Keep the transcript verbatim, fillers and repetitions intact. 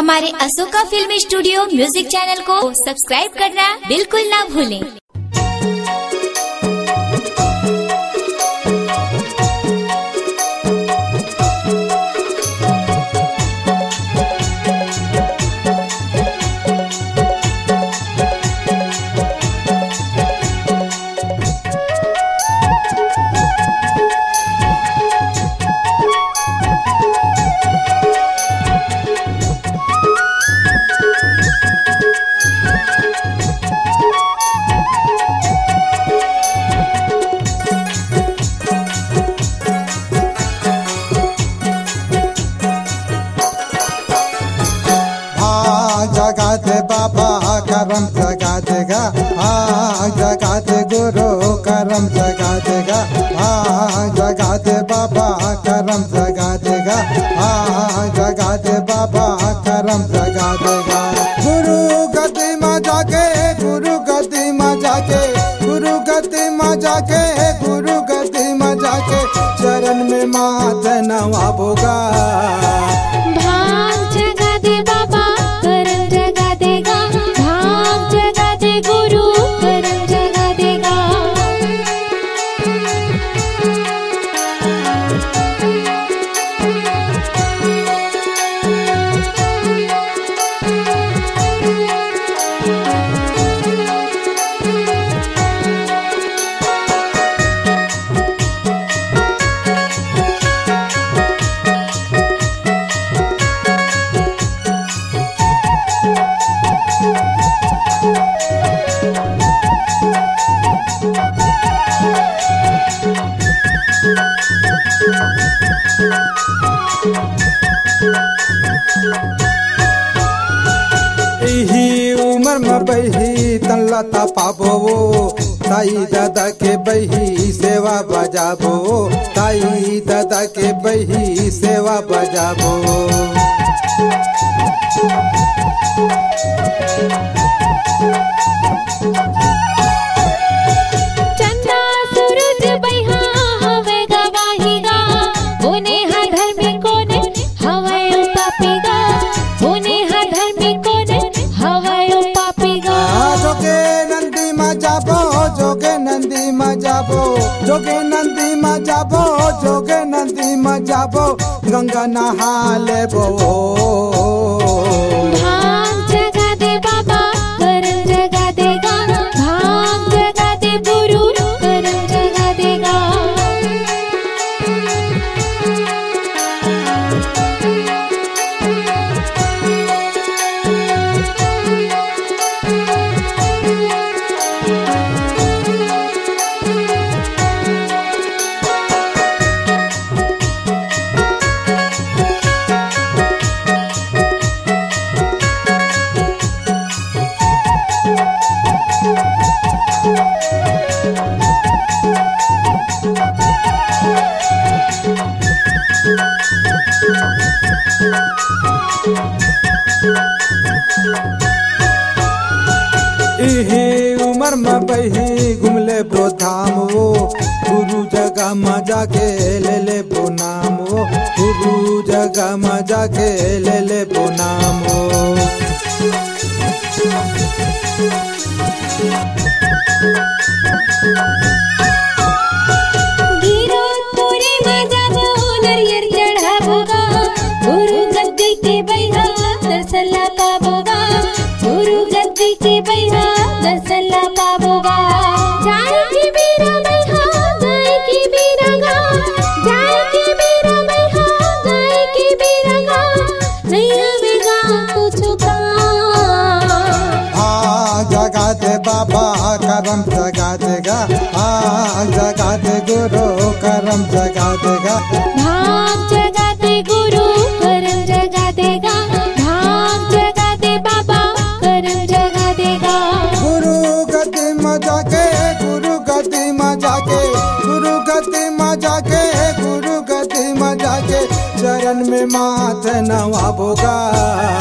हमारे Ashoka film studio music channel को subscribe करना बिल्कुल ना भूलें। करम जगा देगा हा जगा दे गुरु करम जगा देगा हा जगा दे बाबा करम जगा देगा हा जगा दे बाबा करम जगा देगा। गुरु गति में जाके गुरु गति में जाके गुरु गति में जाके गुरु गति में जाके चरण में माथ नवाबोगा। बही तल्लता पाबो ताई दादा के बही सेवा बजाबो ताई दादा के बही सेवा बजाबो। जोगे नंदी माँ जाबो जोगे नंदी माँ जाबो जोगे नंदी माँ जाबो गंगा नहा लेबो। भाग जगा दे बाबा करम जगा देगा भाग जगा दे गुरु करम जगा देगा। उमर में बही घुमले बो धाम वो गुरु जगह में जाके ले ले बो नाम वो गुरु जगह में जाके ले ले बो नाम वो। बाबा करम जगा देगा हा जगा दे गुरु करम जगा देगा भाग जगा दे गुरु करम जगा देगा भाग जगा दे बाबा करम जगा देगा। गुरु गति में जाके गुरु गति में जाके गुरु गति में जाके गुरु गति में जाके चरण में माथ नवाबोगा।